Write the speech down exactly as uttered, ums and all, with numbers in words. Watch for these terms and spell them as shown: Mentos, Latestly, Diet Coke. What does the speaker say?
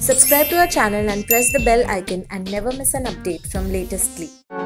Subscribe to our channel and press the bell icon and never miss an update from Latestly.